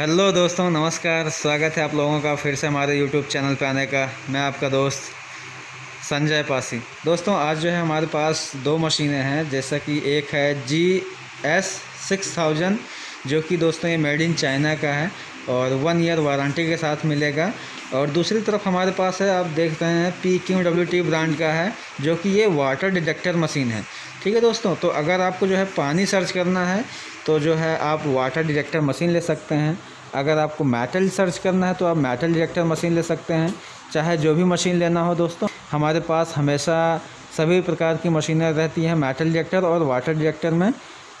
Hello दोस्तों, नमस्कार। स्वागत है आप लोगों का फिर से हमारे यूट्यूब चैनल पर आने का। मैं आपका दोस्त संजय पासी। दोस्तों, आज जो है हमारे पास दो मशीनें हैं, जैसा कि एक है GS 6000 जो कि दोस्तों ये मेड इन चाइना का है और 1 ईयर वारंटी के साथ मिलेगा। और दूसरी तरफ हमारे पास है, आप देख रहे हैं, PQWTT ब्रांड का है जो कि ये वाटर डिटेक्टर मशीन है। ठीक है दोस्तों, तो अगर आपको जो है पानी सर्च करना है तो जो है आप वाटर डिटेक्टर मशीन ले सकते हैं। अगर आपको मेटल सर्च करना है तो आप मेटल डिटेक्टर मशीन ले सकते हैं। चाहे जो भी मशीन लेना हो दोस्तों, हमारे पास हमेशा सभी प्रकार की मशीनें रहती हैं, मेटल डिटेक्टर और वाटर डिटेक्टर में।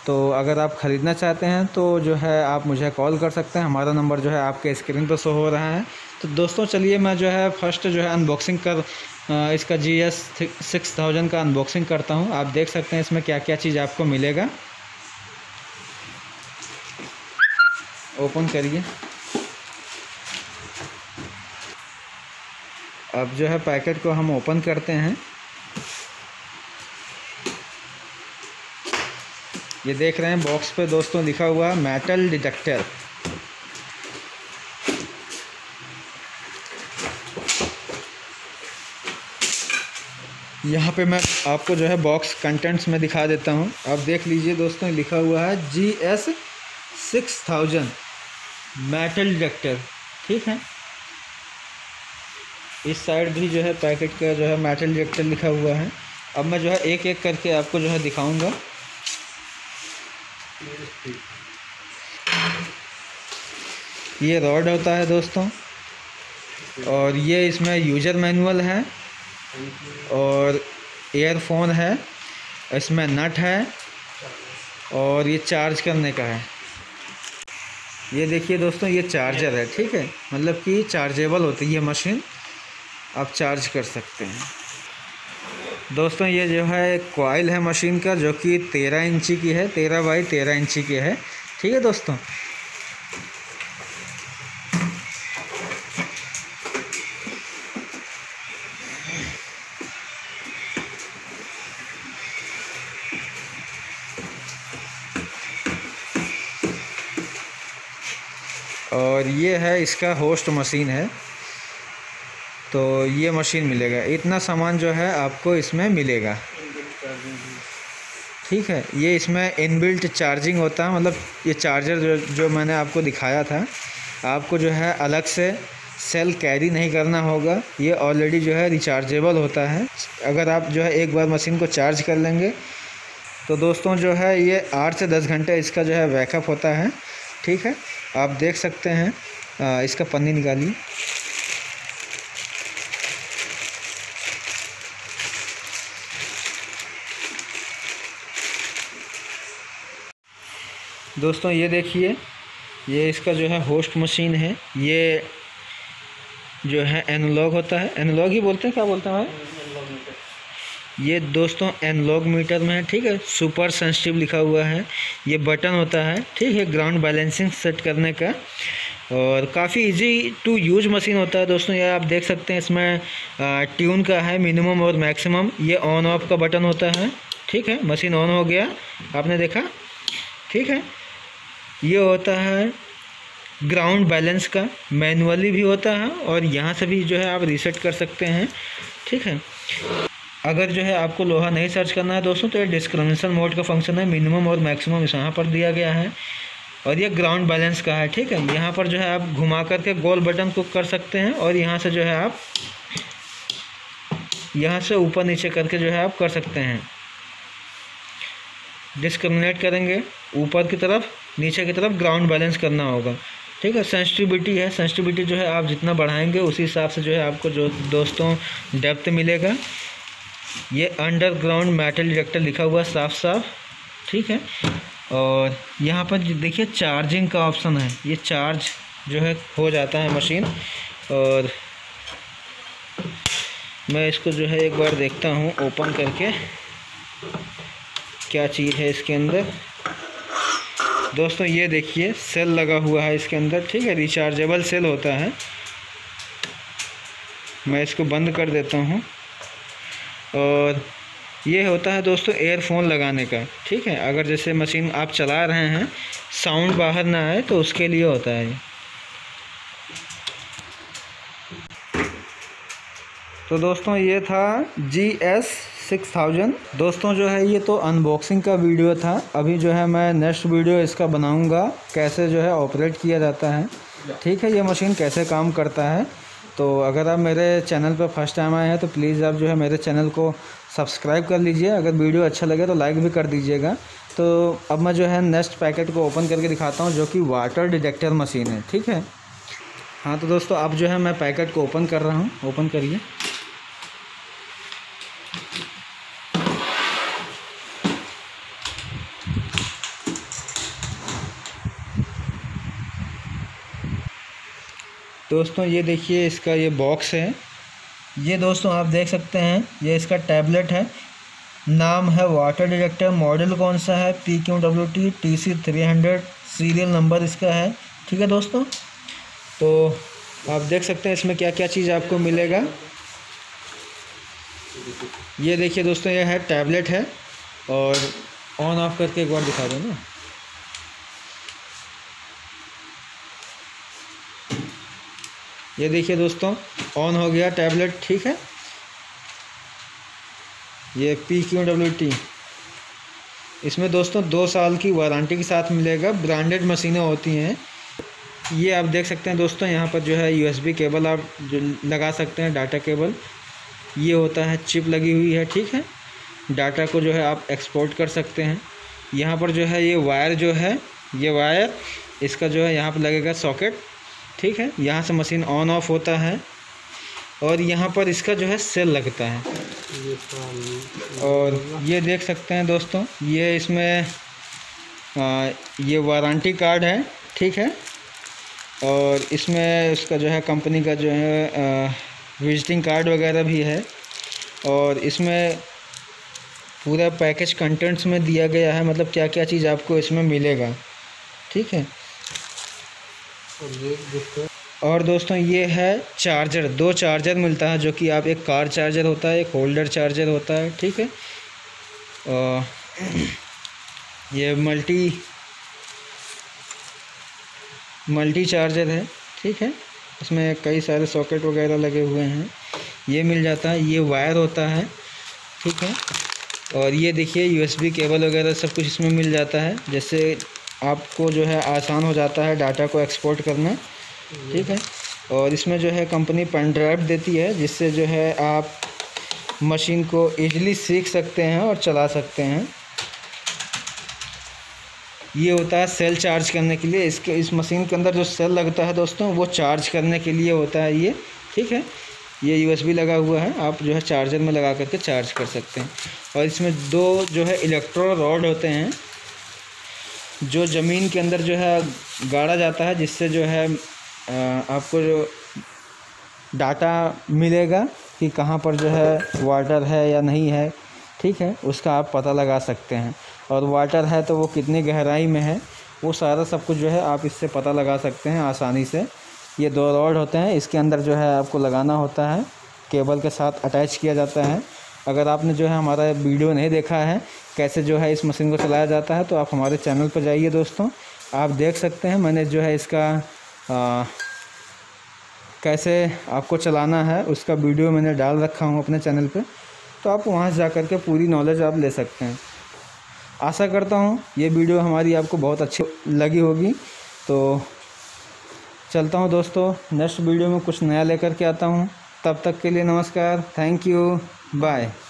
तो अगर आप ख़रीदना चाहते हैं तो जो है आप मुझे कॉल कर सकते हैं। हमारा नंबर जो है आपके स्क्रीन पर शो हो रहा है। तो दोस्तों चलिए, मैं जो है फर्स्ट जो है अनबॉक्सिंग इसका GS 6000 का अनबॉक्सिंग करता हूं। आप देख सकते हैं इसमें क्या क्या चीज़ आपको मिलेगा। ओपन करिए। अब जो है पैकेट को हम ओपन करते हैं। ये देख रहे हैं बॉक्स पे दोस्तों लिखा हुआ मेटल डिटेक्टर। यहाँ पे मैं आपको जो है बॉक्स कंटेंट्स में दिखा देता हूँ। आप देख लीजिए दोस्तों, लिखा हुआ है GS 6000 मेटल डिटेक्टर। ठीक है, इस साइड भी जो है पैकेट का जो है मेटल डिटेक्टर लिखा हुआ है। अब मैं जो है एक एक करके आपको जो है दिखाऊंगा। ये रॉड होता है दोस्तों, और ये इसमें यूजर मैनुअल है और एयरफोन है, इसमें नट है और ये चार्ज करने का है। ये देखिए दोस्तों, ये चार्जर है। ठीक है, मतलब कि चार्जेबल होती है मशीन, आप चार्ज कर सकते हैं। दोस्तों ये जो है कॉइल है मशीन का, जो कि 13 इंची की है, 13 बाई 13 इंची की है। ठीक है दोस्तों, और ये है इसका होस्ट मशीन है। तो ये मशीन मिलेगा, इतना सामान जो है आपको इसमें मिलेगा। ठीक है, ये इसमें इनबिल्ट चार्जिंग होता है, मतलब ये चार्जर जो मैंने आपको दिखाया था, आपको जो है अलग से सेल कैरी नहीं करना होगा। ये ऑलरेडी जो है रिचार्जेबल होता है। अगर आप जो है एक बार मशीन को चार्ज कर लेंगे तो दोस्तों जो है ये 8 से 10 घंटे इसका जो है बैकअप होता है। ठीक है, आप देख सकते हैं। इसका पन्नी निकालिए। दोस्तों ये देखिए, ये इसका जो है होस्ट मशीन है। ये जो है एनालॉग होता है, एनालॉग ही बोलते हैं, क्या बोलते हैं भाई? ये दोस्तों एनालॉग मीटर में है। ठीक है, सुपर सेंसिटिव लिखा हुआ है। ये बटन होता है, ठीक है, ग्राउंड बैलेंसिंग सेट करने का। और काफ़ी इजी टू यूज मशीन होता है दोस्तों। ये आप देख सकते हैं, इसमें ट्यून का है, मिनिमम और मैक्सिमम। ये ऑन ऑफ का बटन होता है। ठीक है, मशीन ऑन हो गया, आपने देखा। ठीक है, ये होता है ग्राउंड बैलेंस का, मैनुअली भी होता है और यहाँ से भी जो है आप रीसेट कर सकते हैं। ठीक है, अगर जो है आपको लोहा नहीं सर्च करना है दोस्तों, तो ये डिस्क्रिमिनेशन मोड का फंक्शन है। मिनिमम और मैक्सिमम इस यहाँ पर दिया गया है, और ये ग्राउंड बैलेंस का है। ठीक है, यहाँ पर जो है आप घुमा करके गोल बटन को कर सकते हैं, और यहाँ से जो है आप यहाँ से ऊपर नीचे करके जो है आप कर सकते हैं। डिस्क्रिमिनेट करेंगे ऊपर की तरफ, नीचे की तरफ, ग्राउंड बैलेंस करना होगा। ठीक है, सेंसिटिविटी है। सेंसिटिविटी जो है आप जितना बढ़ाएंगे उसी हिसाब से जो है आपको जो दोस्तों डेप्थ मिलेगा। ये अंडरग्राउंड मेटल डिटेक्टर लिखा हुआ साफ साफ। ठीक है, और यहाँ पर देखिए चार्जिंग का ऑप्शन है, ये चार्ज जो है हो जाता है मशीन। और मैं इसको जो है एक बार देखता हूँ ओपन करके क्या चीज़ है इसके अंदर। दोस्तों ये देखिए सेल लगा हुआ है इसके अंदर। ठीक है, रिचार्जेबल सेल होता है। मैं इसको बंद कर देता हूँ। और ये होता है दोस्तों एयरफोन लगाने का। ठीक है, अगर जैसे मशीन आप चला रहे हैं, साउंड बाहर ना आए, तो उसके लिए होता है ये। तो दोस्तों ये था GS 6000। दोस्तों जो है ये तो अनबॉक्सिंग का वीडियो था। अभी जो है मैं नेक्स्ट वीडियो इसका बनाऊंगा कैसे जो है ऑपरेट किया जाता है, ठीक है, ये मशीन कैसे काम करता है। तो अगर आप मेरे चैनल पर फर्स्ट टाइम आए हैं तो प्लीज़ आप जो है मेरे चैनल को सब्सक्राइब कर लीजिए। अगर वीडियो अच्छा लगे तो लाइक भी कर दीजिएगा। तो अब मैं जो है नेक्स्ट पैकेट को ओपन करके दिखाता हूँ, जो कि वाटर डिटेक्टर मशीन है, ठीक है। हाँ तो दोस्तों अब जो है मैं पैकेट को ओपन कर रहा हूँ, ओपन करिए। दोस्तों ये देखिए इसका ये बॉक्स है, ये दोस्तों आप देख सकते हैं, ये इसका टैबलेट है। नाम है वाटर डिटेक्टर, मॉडल कौन सा है PQWTT TC 300, सीरियल नंबर इसका है, ठीक है दोस्तों। तो आप देख सकते हैं इसमें क्या क्या चीज़ आपको मिलेगा। ये देखिए दोस्तों ये है टैबलेट है, और ऑन ऑफ करके एक बार दिखा दो ना। ये देखिए दोस्तों ऑन हो गया टैबलेट, ठीक है। ये PQWT, इसमें दोस्तों 2 साल की वारंटी के साथ मिलेगा, ब्रांडेड मशीनें होती हैं। ये आप देख सकते हैं दोस्तों यहाँ पर जो है USB केबल आप जो लगा सकते हैं, डाटा केबल। ये होता है चिप लगी हुई है, ठीक है, डाटा को जो है आप एक्सपोर्ट कर सकते हैं। यहाँ पर जो है ये वायर जो है, ये वायर इसका जो है यहाँ पर लगेगा सॉकेट, ठीक है, यहाँ से मशीन ऑन ऑफ होता है। और यहाँ पर इसका जो है सेल लगता है। और ये देख सकते हैं दोस्तों ये इसमें ये वारंटी कार्ड है, ठीक है, और इसमें उसका जो है कंपनी का जो है विजिटिंग कार्ड वगैरह भी है। और इसमें पूरा पैकेज कंटेंट्स में दिया गया है, मतलब क्या क्या चीज़ आपको इसमें मिलेगा, ठीक है। और दोस्तों ये है चार्जर, 2 चार्जर मिलता है, जो कि आप एक कार चार्जर होता है, एक होल्डर चार्जर होता है, ठीक है। ये मल्टी चार्जर है, ठीक है, इसमें कई सारे सॉकेट वगैरह लगे हुए हैं, ये मिल जाता है। ये वायर होता है, ठीक है। और ये देखिए USB केबल वगैरह सब कुछ इसमें मिल जाता है, जैसे आपको जो है आसान हो जाता है डाटा को एक्सपोर्ट करना, ठीक है। और इसमें जो है कंपनी पेन ड्राइव देती है, जिससे जो है आप मशीन को इजीली सीख सकते हैं और चला सकते हैं। ये होता है सेल चार्ज करने के लिए, इसके इस मशीन के अंदर जो सेल लगता है दोस्तों वो चार्ज करने के लिए होता है ये, ठीक है। ये USB लगा हुआ है, आप जो है चार्जर में लगा करके चार्ज कर सकते हैं। और इसमें 2 जो है इलेक्ट्रो रॉड होते हैं, जो ज़मीन के अंदर जो है गाड़ा जाता है, जिससे जो है आपको जो डाटा मिलेगा कि कहाँ पर जो है वाटर है या नहीं है, ठीक है, उसका आप पता लगा सकते हैं। और वाटर है तो वो कितनी गहराई में है, वो सारा सब कुछ जो है आप इससे पता लगा सकते हैं आसानी से। ये 2 रॉड होते हैं, इसके अंदर जो है आपको लगाना होता है, केबल के साथ अटैच किया जाता है। अगर आपने जो है हमारा वीडियो नहीं देखा है कैसे जो है इस मशीन को चलाया जाता है, तो आप हमारे चैनल पर जाइए दोस्तों, आप देख सकते हैं। मैंने जो है इसका कैसे आपको चलाना है उसका वीडियो मैंने डाल रखा हूं अपने चैनल पे, तो आप वहां जा कर के पूरी नॉलेज आप ले सकते हैं। आशा करता हूं ये वीडियो हमारी आपको बहुत अच्छी लगी होगी। तो चलता हूँ दोस्तों, नेक्स्ट वीडियो में कुछ नया लेकर के आता हूँ। तब तक के लिए नमस्कार, थैंक यू, बाय।